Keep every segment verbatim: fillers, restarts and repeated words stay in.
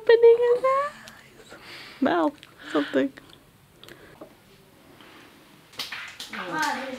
opening his eyes. Mouth, something. Hi.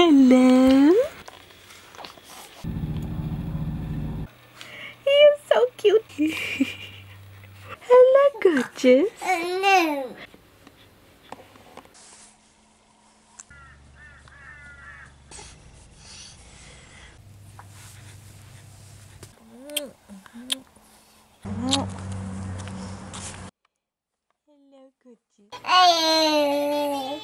Hello. He is so cute. Hello, gorgeous. Hello. Hello, gorgeous. Hi.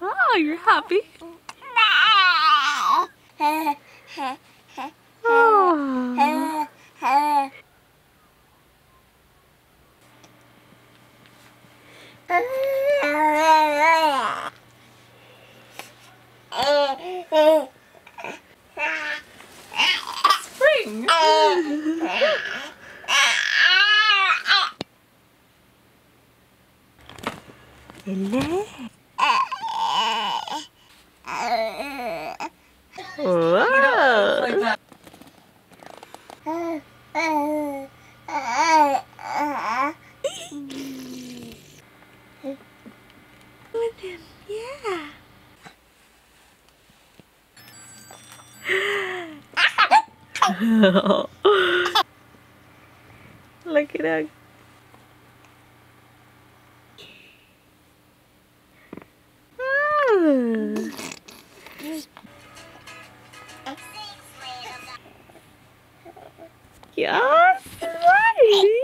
Oh, you're happy. Oh. Spring. Hello. Whoa. With him, yeah. Look at that. Yes, right.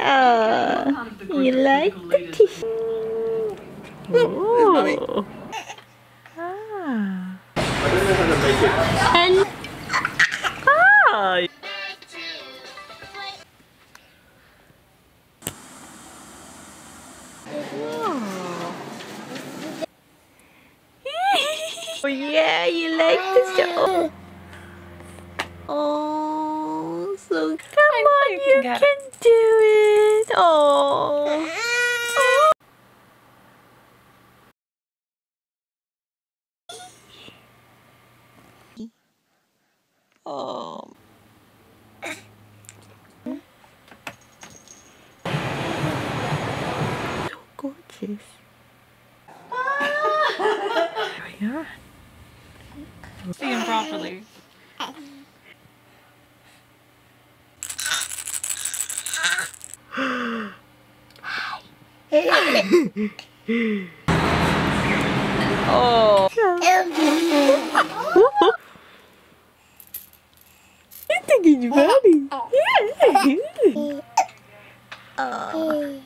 Oh. Oh, you like the tea? Oh. Ah. And ah. Oh yeah, you like this job. Oh, so come on, you can do it. Oh. Oh. Oh. So gorgeous. There we are. See him properly. Oh. You're taking your body. Yeah. Oh.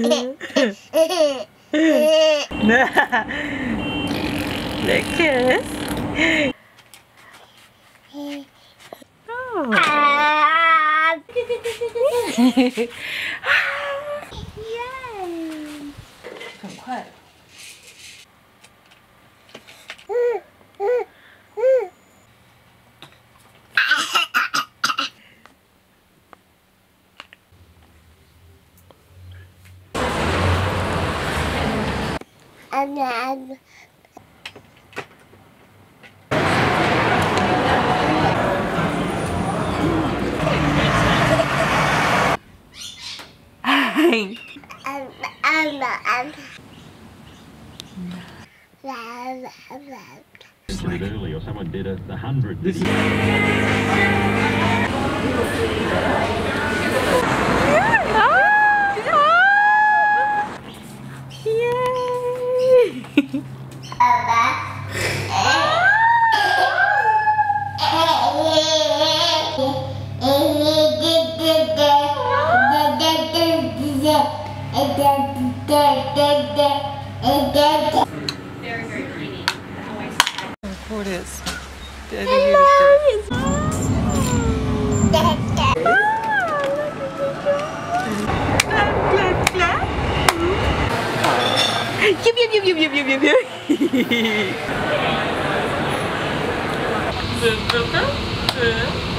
Lucas. Oh. Ah. Yay. 很快。 And then um um um just like earlier someone did a the hundred this very, very pretty. Look what it is. Daddy Hello. Beautiful. Yum yum yum yum yum yum yum yum. Hehehe.